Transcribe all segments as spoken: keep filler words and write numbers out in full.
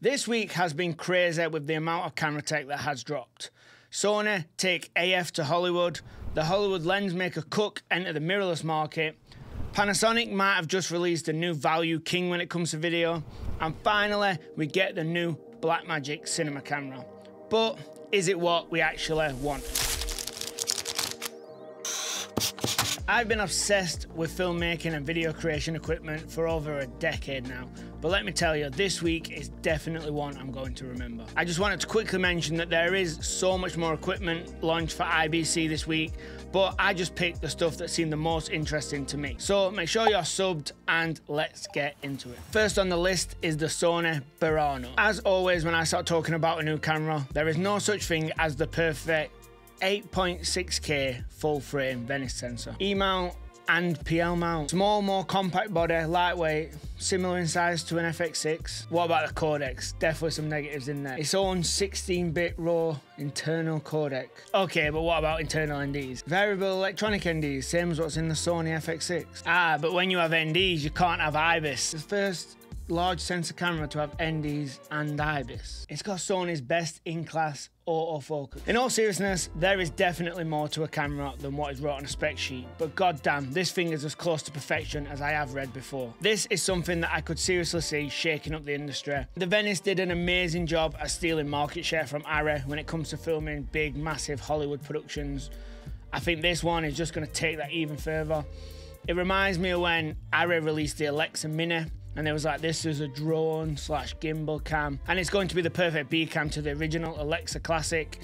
This week has been crazy with the amount of camera tech that has dropped. Sony take A F to Hollywood, the Hollywood lens maker Cooke enter the mirrorless market, Panasonic might have just released a new value king when it comes to video, and finally we get the new Blackmagic cinema camera. But is it what we actually want? I've been obsessed with filmmaking and video creation equipment for over a decade now, but let me tell you, this week is definitely one I'm going to remember. I just wanted to quickly mention that there is so much more equipment launched for I B C this week, but I just picked the stuff that seemed the most interesting to me. So make sure you're subbed and let's get into it. First on the list is the Sony Burano. As always, when I start talking about a new camera, there is no such thing as the perfect eight point six K full frame Venice sensor. E-mount and P L mount. Small, more compact body, lightweight, similar in size to an F X six. What about the codecs? Definitely some negatives in there. Its own sixteen bit raw internal codec. Okay, but what about internal N Ds? Variable electronic N Ds, same as what's in the Sony F X six. Ah, but when you have N Ds, you can't have I B I S. The first large sensor camera to have N Ds and I B I S. It's got Sony's best in class autofocus. In all seriousness, there is definitely more to a camera than what is wrote on a spec sheet, but goddamn, this thing is as close to perfection as I have read before. This is something that I could seriously see shaking up the industry. The Venice did an amazing job at stealing market share from Arri when it comes to filming big, massive Hollywood productions. I think this one is just going to take that even further. It reminds me of when Arri released the Alexa Mini, and it was like, this is a drone slash gimbal cam, and it's going to be the perfect B cam to the original Alexa classic.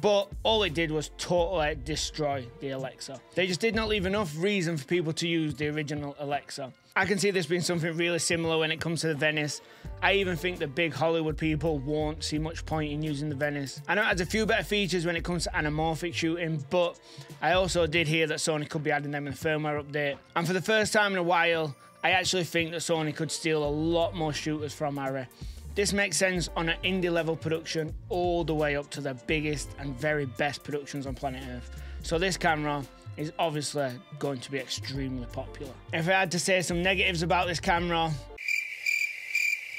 But all it did was totally destroy the Alexa. They just did not leave enough reason for people to use the original Alexa. I can see this being something really similar when it comes to the Venice. I even think the big Hollywood people won't see much point in using the Venice. I know it has a few better features when it comes to anamorphic shooting, but I also did hear that Sony could be adding them in a firmware update. And for the first time in a while, I actually think that Sony could steal a lot more shooters from Arri. This makes sense on an indie level production all the way up to the biggest and very best productions on planet Earth. So this camera is obviously going to be extremely popular. If I had to say some negatives about this camera,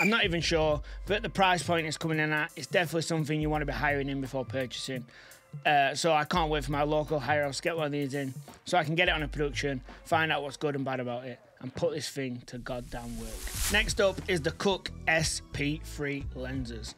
I'm not even sure, but the price point it's coming in at is definitely something you want to be hiring in before purchasing. Uh, so I can't wait for my local hire house to get one of these in so I can get it on a production, find out what's good and bad about it, and put this thing to goddamn work. Next up is the Cooke S P three lenses.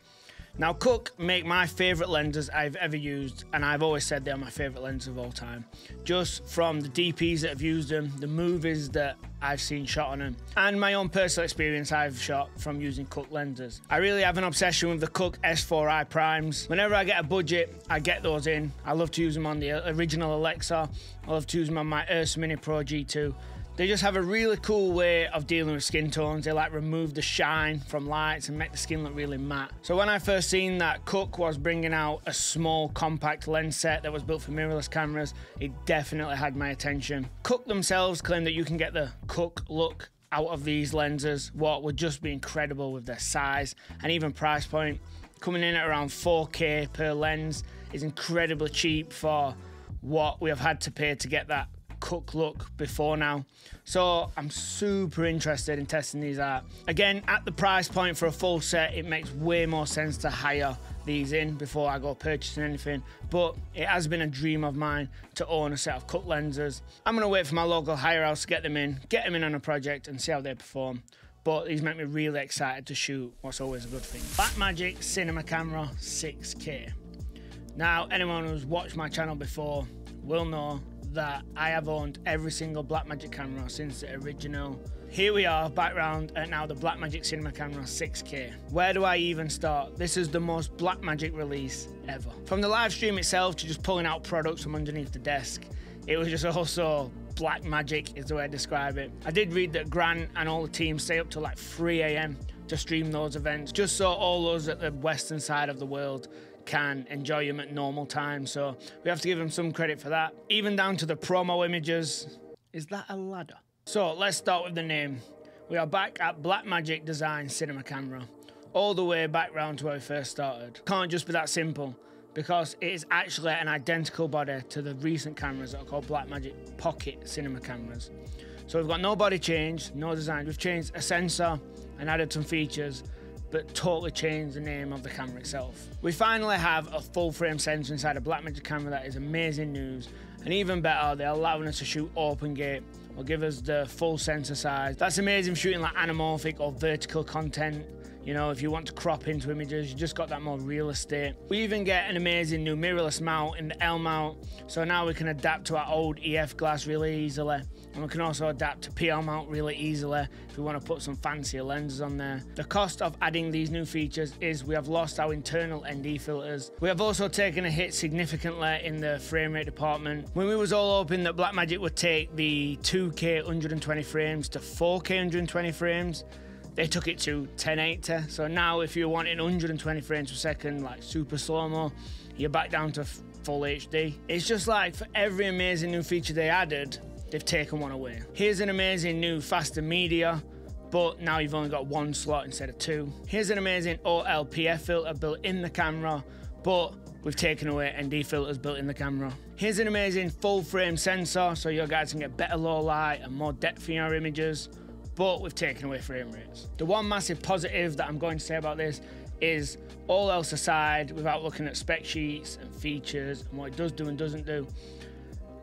Now Cooke make my favourite lenses I've ever used, and I've always said they are my favourite lenses of all time. Just from the D Ps that have used them, the movies that I've seen shot on them, and my own personal experience I've shot from using Cooke lenses. I really have an obsession with the Cooke S four i primes. Whenever I get a budget, I get those in. I love to use them on the original Alexa. I love to use them on my Ursa Mini Pro G two. They just have a really cool way of dealing with skin tones. They like remove the shine from lights and make the skin look really matte. So when I first seen that Cooke was bringing out a small compact lens set that was built for mirrorless cameras, it definitely had my attention. Cooke themselves claim that you can get the Cooke look out of these lenses, what would just be incredible with their size and even price point. Coming in at around four K per lens is incredibly cheap for what we have had to pay to get that Cooke look before now, so I'm super interested in testing these out. Again, at the price point for a full set, it makes way more sense to hire these in before I go purchasing anything, but it has been a dream of mine to own a set of Cooke lenses. I'm gonna wait for my local hire house to get them in, get them in on a project and see how they perform, but these make me really excited to shoot what's always a good thing. Blackmagic Cinema Camera six K. Now, anyone who's watched my channel before will know that I have owned every single Blackmagic camera since the original. Here we are back round at now the Blackmagic Cinema Camera six K. Where do I even start? This is the most Blackmagic release ever. From the live stream itself to just pulling out products from underneath the desk, it was just also Blackmagic is the way I describe it. I did read that Grant and all the team stay up till like three A M to stream those events, just so all those at the western side of the world can enjoy them at normal time, so we have to give them some credit for that. Even down to the promo images. Is that a ladder? So let's start with the name. We are back at Blackmagic Design Cinema Camera, all the way back round to where we first started. Can't just be that simple, because it is actually an identical body to the recent cameras that are called Blackmagic Pocket Cinema Cameras. So we've got no body change, no design. We've changed a sensor and added some features, but totally change the name of the camera itself. We finally have a full frame sensor inside a Blackmagic camera. That is amazing news, and even better, they're allowing us to shoot open gate or give us the full sensor size. That's amazing for shooting like anamorphic or vertical content. You know, if you want to crop into images, you just got that more real estate. We even get an amazing new mirrorless mount in the L mount, so now we can adapt to our old E F glass really easily, and we can also adapt to P L mount really easily if we want to put some fancier lenses on there. The cost of adding these new features is we have lost our internal N D filters. We have also taken a hit significantly in the frame rate department. When we was all hoping that Blackmagic would take the two K one twenty frames to four K one twenty frames, they took it to ten eighty. So now if you're wanting one hundred twenty frames per second, like super slow-mo, you're back down to full H D. It's just like for every amazing new feature they added, they've taken one away. Here's an amazing new faster media, but now you've only got one slot instead of two. Here's an amazing O L P F filter built in the camera, but we've taken away N D filters built in the camera. Here's an amazing full frame sensor, so your guys can get better low light and more depth in your images, but we've taken away frame rates. The one massive positive that I'm going to say about this is, all else aside, without looking at spec sheets and features and what it does do and doesn't do,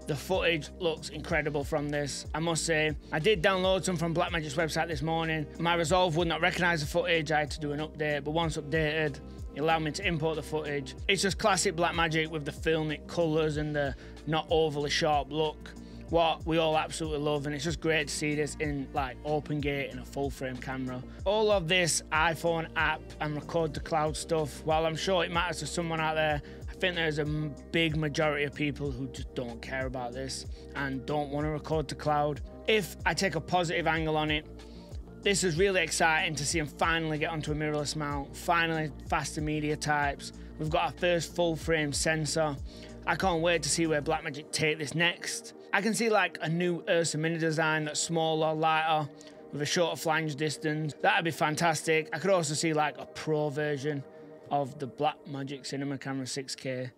the footage looks incredible from this, I must say. I did download some from Blackmagic's website this morning. My Resolve would not recognize the footage, I had to do an update, but once updated, it allowed me to import the footage. It's just classic Blackmagic with the filmic colors and the not overly sharp look, what we all absolutely love, and it's just great to see this in like open gate and a full frame camera. All of this iPhone app and record to cloud stuff, while I'm sure it matters to someone out there, I think there's a big majority of people who just don't care about this and don't want to record to cloud. If I take a positive angle on it, this is really exciting to see them finally get onto a mirrorless mount, finally faster media types. We've got our first full frame sensor. I can't wait to see where Blackmagic take this next. I can see like a new Ursa Mini design that's smaller, lighter, with a shorter flange distance. That'd be fantastic. I could also see like a pro version of the Blackmagic Cinema Camera six K.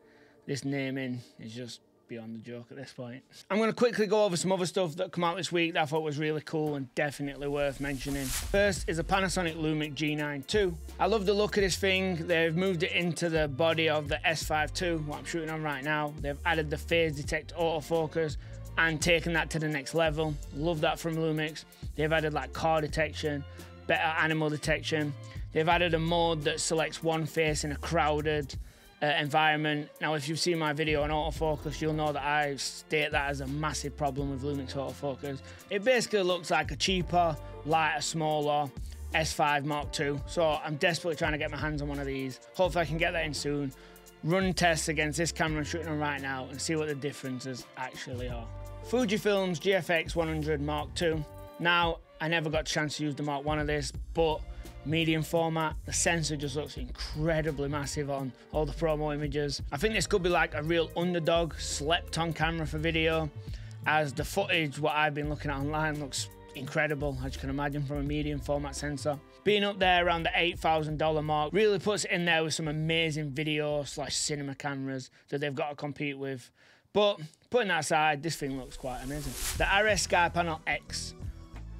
This naming is just beyond the joke at this point. I'm gonna quickly go over some other stuff that come out this week that I thought was really cool and definitely worth mentioning. First is a Panasonic Lumix G nine two. I love the look of this thing. They've moved it into the body of the S five two, what I'm shooting on right now. They've added the phase detect autofocus and taken that to the next level. Love that from Lumix. They've added like car detection, better animal detection. They've added a mode that selects one face in a crowded Uh, environment. Now, if you've seen my video on autofocus, you'll know that I state that as a massive problem with Lumix autofocus. It basically looks like a cheaper, lighter, smaller S five Mark two. So I'm desperately trying to get my hands on one of these. Hopefully I can get that in soon. Run tests against this camera I'm shooting on right now and see what the differences actually are. Fujifilm's G F X one hundred Mark two. Now, I never got a chance to use the Mark one of this, but medium format, the sensor just looks incredibly massive on all the promo images. I think this could be like a real underdog, slept on camera for video, as the footage, what I've been looking at online, looks incredible, as you can imagine, from a medium format sensor. Being up there around the eight thousand dollar mark really puts it in there with some amazing video slash cinema cameras that they've got to compete with. But putting that aside, this thing looks quite amazing. The R S Sky Panel X.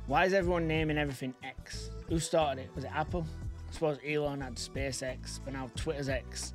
Why is everyone naming everything X? Who started it? Was it Apple? I suppose Elon had SpaceX, but now Twitter's X.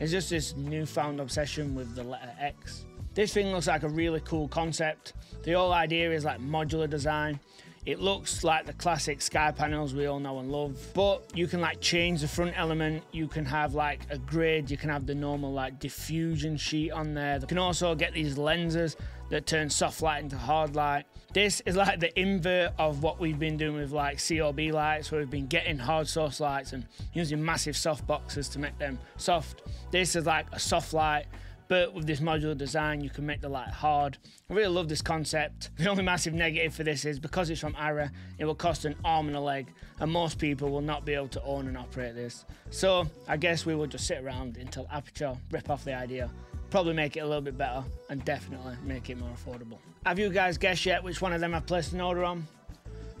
It's just this newfound obsession with the letter X. This thing looks like a really cool concept. The whole idea is like modular design. It looks like the classic sky panels we all know and love, but you can like change the front element. You can have like a grid. You can have the normal like diffusion sheet on there. You can also get these lenses that turn soft light into hard light. This is like the invert of what we've been doing with like C O B lights, where we've been getting hard source lights and using massive soft boxes to make them soft. This is like a soft light, but with this modular design, you can make the light hard. I really love this concept. The only massive negative for this is, because it's from Arri, it will cost an arm and a leg, and most people will not be able to own and operate this. So I guess we will just sit around until Aputure rip off the idea, probably make it a little bit better, and definitely make it more affordable. Have you guys guessed yet which one of them I've placed an order on?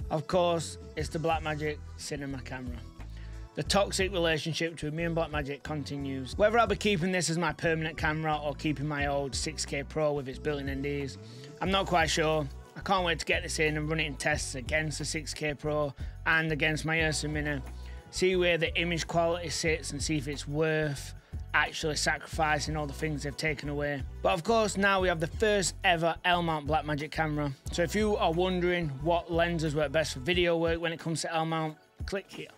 Of course, it's the Blackmagic Cinema Camera. The toxic relationship between me and Blackmagic continues. Whether I'll be keeping this as my permanent camera or keeping my old six K Pro with its built-in N Ds, I'm not quite sure. I can't wait to get this in and run it in tests against the six K Pro and against my Ursa Mini, see where the image quality sits and see if it's worth actually sacrificing all the things they've taken away. But of course, now we have the first ever L-mount Blackmagic camera. So if you are wondering what lenses work best for video work when it comes to L-mount, click here.